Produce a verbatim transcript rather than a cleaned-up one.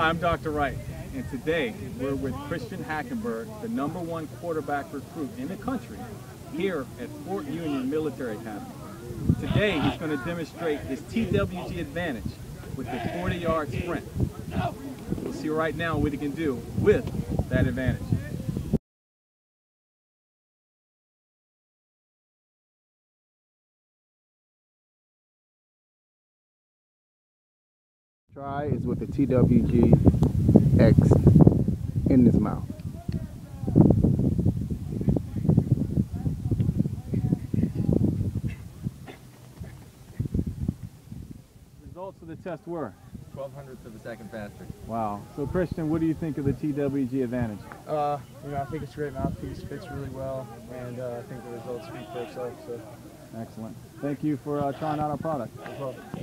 I'm Doctor Wright, and today we're with Christian Hackenberg, the number one quarterback recruit in the country, here at Fort Union Military Academy. Today he's going to demonstrate his T W G advantage with the forty yard sprint. We'll see right now what he can do with that advantage. Try is with the T W G X in his mouth. Results of the test were? twelve hundredths of a second faster. Wow. So Christian, what do you think of the T W G advantage? Uh, you know, I think it's a great mouthpiece, fits really well, and uh, I think the results speak for itself. So. Excellent. Thank you for uh, trying out our product. No problem.